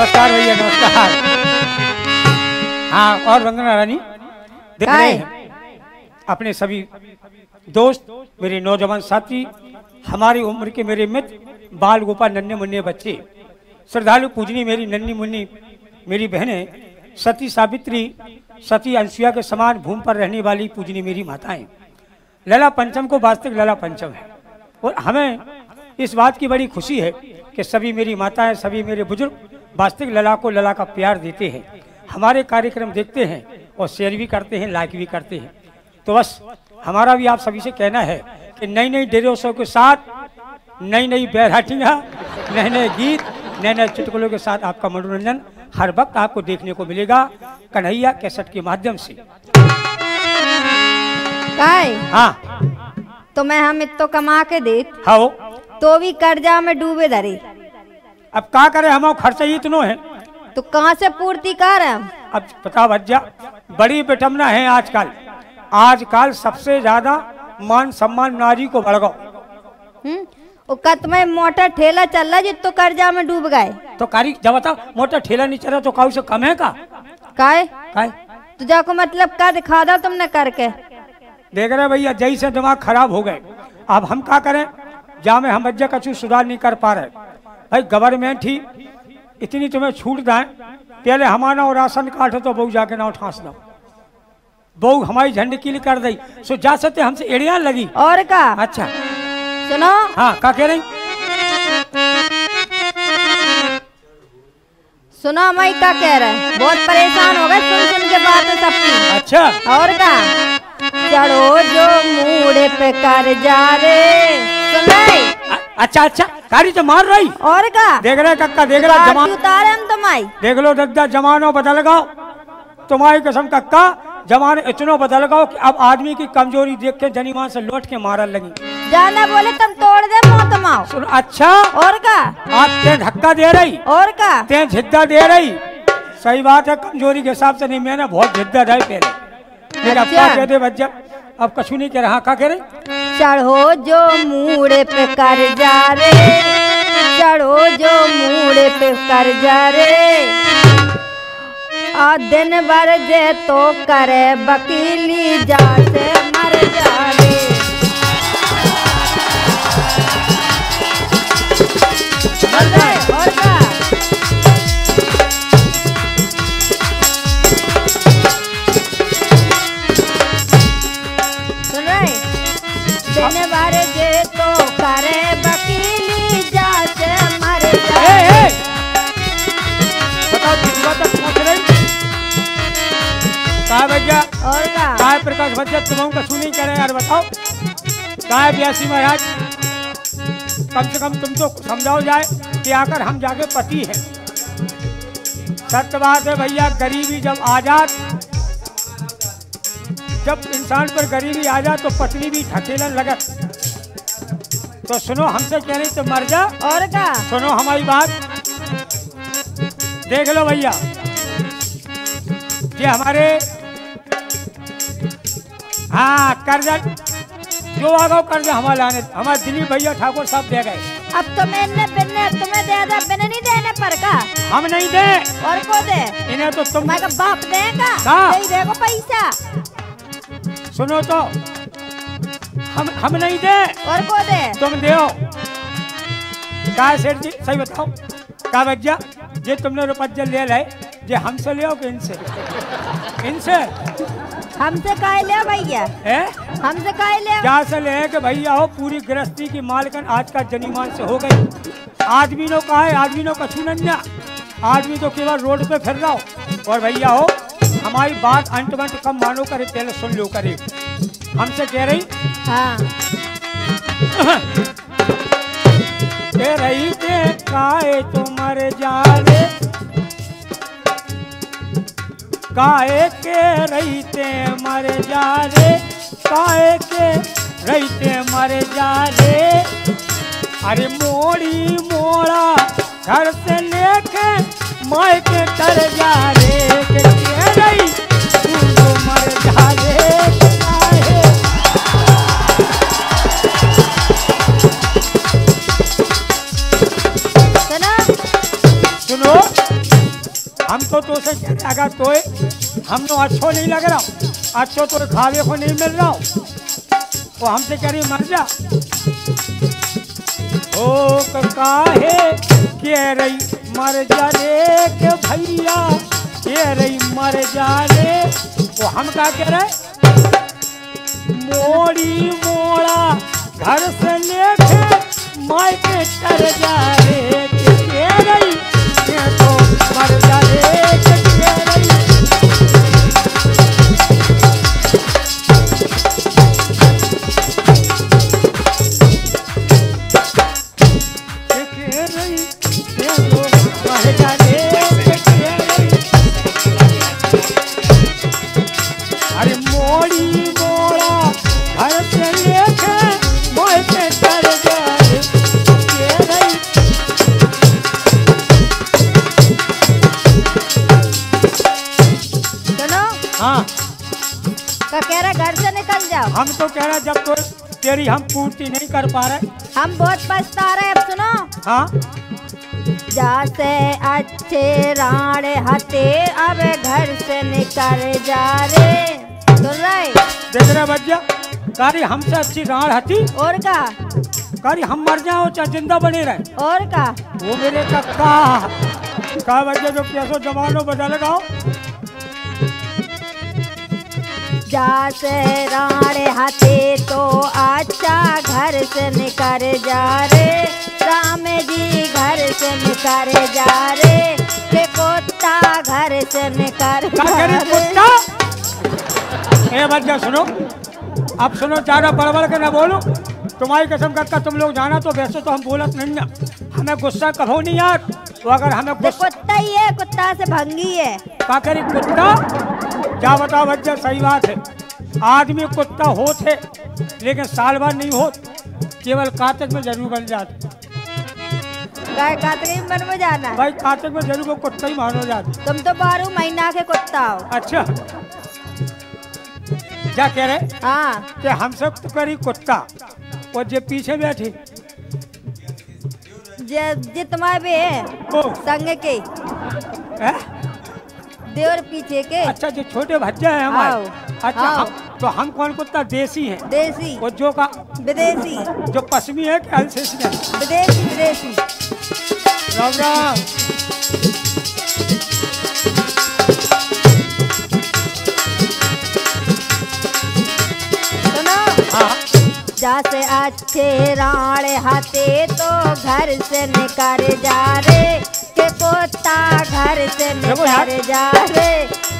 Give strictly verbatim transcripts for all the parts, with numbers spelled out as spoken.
नमस्कार भैया नमस्कार। हाँ और वंदना रानी देख रहे हैं अपने सभी दोस्त मेरे नौजवान साथी हमारी उम्र के मेरे मित्र बाल गोपाल नन्हे मुन्ने बच्चे श्रद्धालु पूजनी मेरी नन्ही मुन्नी मेरी बहनें सती सावित्री सती अंशिया के समान भूमि पर रहने वाली पूजनी मेरी माताएं। लला पंचम को वास्तविक लला पंचम है और हमें इस बात की बड़ी खुशी है कि सभी मेरी माताएं सभी मेरे बुजुर्ग वास्तविक लला को लला का प्यार देते हैं, हमारे कार्यक्रम देखते हैं और शेयर भी करते हैं, लाइक भी करते हैं। तो बस हमारा भी आप सभी से कहना है कि नई नई डेढ़ सौ के साथ नई नई बैराटियाँ नए नए गीत नए नए चुटकुलों के साथ आपका मनोरंजन हर वक्त आपको देखने को मिलेगा कन्हैया कैसेट के माध्यम से। हाँ तो मैं हम इतो कमा के देत हाँ तो भी कर्जा में डूबे धरे। अब क्या करे हम खर्चा इतनो है तो कहाँ से पूर्ति कर हम। अब पता भज्जा बड़ी बेटमना है आजकल, आजकल सबसे ज्यादा मान सम्मान नारी को बढ़ाओ। कत में मोटा ठेला चल रहा जित तो कर्जा में डूब गए तो कारी जब बताओ मोटा ठेला नहीं चल रहा तो काऊ से कम है का काय काय तुझा को मतलब का दिखा दो तुमने करके देख रहे भैया जई से दिमाग खराब हो गए। अब हम क्या करें जहाँ में हम बच्चा कछु सुधार नहीं कर पा रहे भाई गवर्नमेंट ही इतनी तुम्हें छूट दें पहले हमारा और राशन कार्ड हो तो बहू जाके ना ठांस दो बहू हमारी झंडे के लिए कर दी सो जा सकते हमसे एड़िया लगी और का अच्छा सुनो। हाँ क्या कह रही सुनो मैं क्या कह रहे बहुत परेशान हो गए सुन सुन के बातें सबकी। अच्छा और क्या चलो जो मूड़े पे कर जा रे सुनाई। अच्छा अच्छा गाड़ी तो मार रही और क्या देख रहे कक्का देख रहा जमाना उतारे हम तुम्हारी देख लो दद्दा जमानो बदल गो तुम्हारी कसम कक्का जमाने इतना बदल गो कि अब आदमी की कमजोरी देख के जनीमान से लौट के मारन लगी जाना बोले तुम तोड़ दे सुन। अच्छा और का आप ते धक्का दे रही और का ते झिद्दा दे रही सही बात है कमजोरी के हिसाब से नहीं मैंने बहुत झिद्दा ढाई पहले मेरा कह दे बच्चा अब कछु नहीं कह रहा का कह रहे चढ़ो जो मूड़े पे कर जा रे चढ़ो जो मूड़े पे कर जा रे आ दिन भर जे तो करे वकीली जा से मर जा रे। प्रकाश भज्जा तुम कछु नहीं करे यार बताओ काय ब्यासी महाराज कम से कम तुम तो समझाओ जाए कि आकर हम जाके पति हैं। सत्य बात है भैया गरीबी जब आजाद जब इंसान पर गरीबी आ जाए तो पत्नी भी ढकेलन लगत तो सुनो हमसे कह रही तो मर जा और क्या सुनो हमारी बात देख लो भैया ये हमारे हाँ कर्जा जो आगो कर्जा हमारे आने हमारे दिलीप भैया ठाकुर साहब दे गए। अब तो मैंने बिन्ने तुम्हें दे दे बिन्ने नहीं देने पर का हम नहीं दे और को दे इन्हें तो तुम मेरा बाप देगा नहीं देगा पैसा सुनो तो हम हम नहीं दे और को दे तुम दे का सेठ जी सही बताओ का बच्चा ये तुमने रुपया ले लाए ये हमसे ले आओगे इनसे इनसे हमसे काय ले भैया हमसे काय ले क्या से ले के भैया हो पूरी गृहस्थी की मालकन आज का जनीमान से हो गई। आदमी नो का है आदमी नो कछु नन्या आदमी तो केवल रोड पे फिर रहा हो और भैया हो हमारी बात अंत मंट कम मानो करे पहले सुन लो करे हमसे कह रही हाँ कह रही के काहे तुम्हारे जा रे काहे के रहते मर जा रे काहे के रहते मर जा रे अरे मोड़ी मोड़ा घर से लेके मायके तर जा रे के रही तू तो मर जा रे। सुनो सुनो हम तो तो से अगर तो हम तो अच्छो नहीं लग रहा हूँ, अच्छो तो खावे को नहीं मिल रहा हूँ, वो हमसे कह रही मर जा। ओ काहे कह रही मर जा रे के भैया, कह रही मर जा रे। वो हम क्या कह रहे, मोड़ी मोड़ा घर से लेके मायके कर जा रे, कह रही तो मर जा रे। हम तो कह रहे जब तो तेरी हम पूर्ति नहीं कर पा रहे, हम बहुत पछता रहे। अब सुनो, हाँ जासे अच्छे राणे हटे अब घर से निकल जा रे। सुन रहे देख रहे बच्चा, कारी हमसे अच्छी राण हटी और का कारी हम मर जाओ चाहे जिंदा बने रहे और का। वो मेरे कक्का का बच्चा जो कैसो जमानो बदल गाओ, जासे राणे हाथे तो अच्छा घर से निकर जा रे, राम जी घर से निकर जा रे, के पोता घर से निकर जा रे। बात क्या सुनो, अब सुनो चारा बड़बड़ के ना बोलो, तुम्हारी कसम करता तुम लोग जाना तो वैसे तो हम बोलत नहीं ना, हमें गुस्सा कहो नहीं यार। तो अगर हमें कुत्ता ही है, कुत्ता से भंगी है का करी कुत्ता। क्या बताओ बच्चा, सही बात है, आदमी कुत्ता होते लेकिन साल भर नहीं होते, केवल कातिक में जरूर बन जाते। कातिक में बन में जाना भाई, कातिक में जरूर को कुत्ता ही मानो जाते। तुम तो बारह महीना के कुत्ता हो। अच्छा क्या कह रहे, हाँ कि हम सब तो करी कुत्ता और जो पीछे बैठी जे तुम्हारे भी है संग के है? देवर पीछे के। अच्छा जो छोटे भज्जा है हमारे। अच्छा हम, तो हम कौन कुत्ता, देसी है, देसी और जो का विदेशी, जो पश्चिमी है क्या विदेशी, विदेशी। राम राम। जैसे अच्छे राणे हाथे तो घर से निकल जा रे, के पोता घर से निकल जा रे,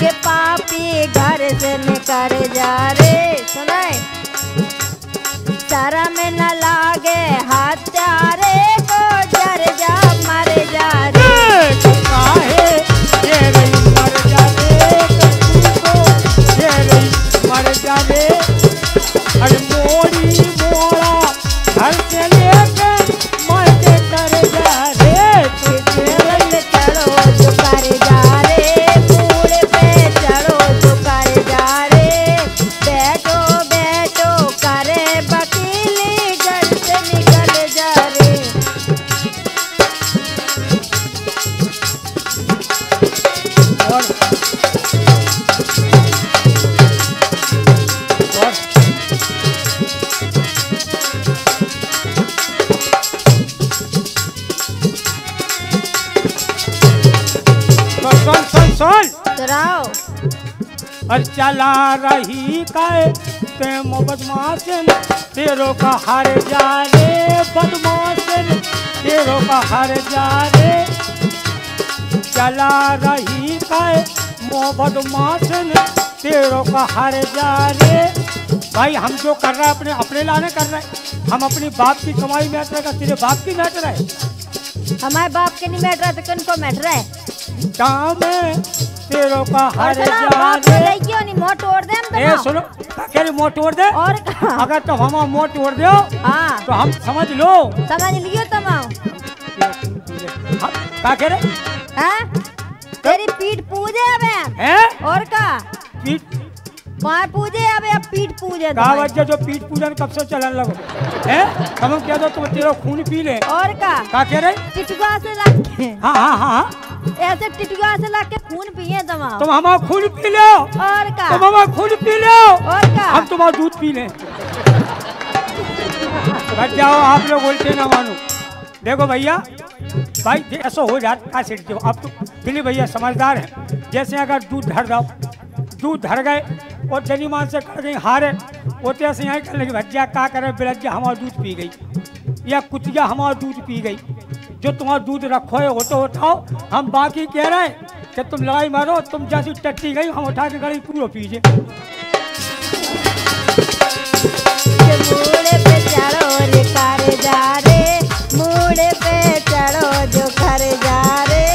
के पापी घर से निकल जा रे। सुनाए शर्म न लागे हत्यारे को जर जा मर जा रे, काहे ये रही मर जा रे, को ये रही मर जा रे। अरे मोरी मोरा घर से लेके मायके कर जा रे, और चला रही काए ते बदमाशन, तेरो का हार जा रे बदमाशन, तेरो का हार जा रे। चला रही काए मो बदमाशन, तेरो का हार जा रे। भाई हम जो कर रहे हैं अपने अपने लाने कर रहे हैं, हम अपनी बाप की कमाई में मैटर है, तेरे बाप की मैटर है, हमारे बाप के नहीं मैटर है तो किनको मैटर है। काम है तेरो का हर जाने क्यों नहीं मोट तोड़ दे हम तो। ए सुनो क्या रे मोट तोड़ दे और का? अगर तो हम मोट तोड़ दे हां तो हम समझ लो, समझ लियो तुम का कह रहे हैं, तेरी पीठ पूजे अब हैं और का पीठ मां पूजे अब अब पीठ पूजे का बच्चा, जो पीठ पूजन कब से चलन लगो हैं, हम कह दो तुम तेरा खून पी ले और का का कह रहे चिटुआ से रख के। हां हां हां ऐसे टिटुआ से लाके खून पिए तुम तुम हमारा खून पी लो और का तुम हमारा खून पी लो और का हम तुम्हारा दूध पी लें। बैठ जाओ आप लोग, बोलते ना मानो। देखो भैया भाई ऐसा हो जाता एसिड के, अब तो दिल्ली भैया समझदार है। जैसे अगर दूध धर दो, दूध धर गए और जनी मान से कर गई हारे, होते ऐसे यहाँ कहने की भज्जा क्या करे, बिलज्जा हमारा दूध पी गई या कुतिया हमारा दूध पी गई, जो तुम्हारा दूध रखो है वो तो उठाओ। हम बाकी कह रहे हैं कि तुम लड़ाई मारो, तुम जैसी टट्टी गई हम उठा के गई पूरा पीजे। मूड़े पे चढ़ो रे कर जा रे, मूड़े पे चढ़ो जो कर जा रे,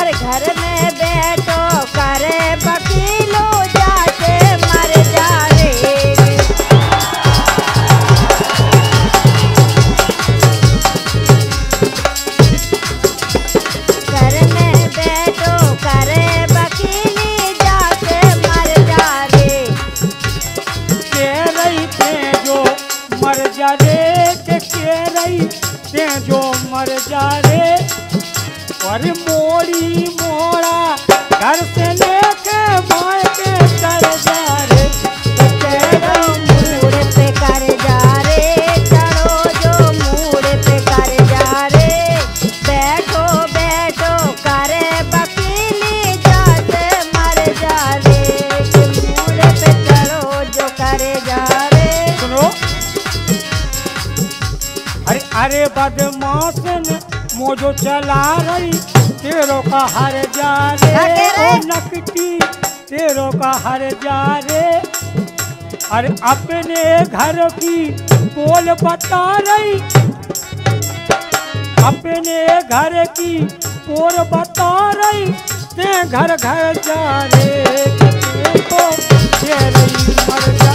अरे घर में बैठो करे बकीलो जाके मर जा रे। ते जो मर जा रे और मोरी मोरा घर से लेके माय के चल जा रे, तेरा मूड पे कर जा रे, चलो जो मूड पे कर जा रे, बैठो बैठो करे बकीली जाते मर जा रे, मूड पे चलो जो करे जा रे। सुनो अरे बदमाश ने मोजो चला रही तेरो का हर जा रे, ओ नकटी तेरो का हर जा रे, अरे अपने घर की बोल बता रही, अपने घर की बोल बता रही, ते घर घर जा रे, तो ये रही मर जा।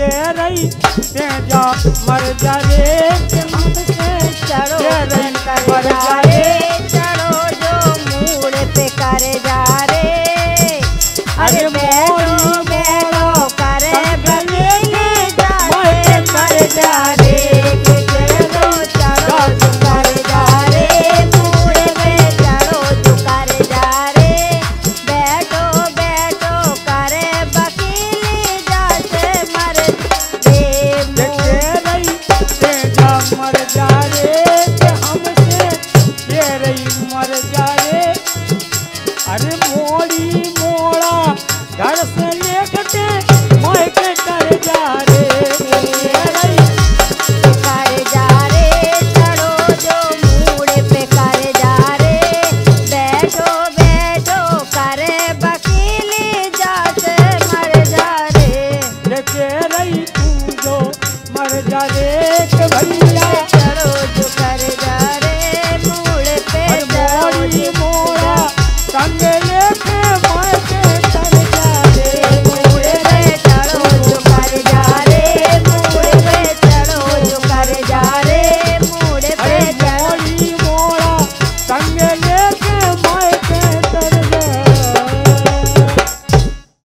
कह रही ते जा मर जा रे, मर जा रे।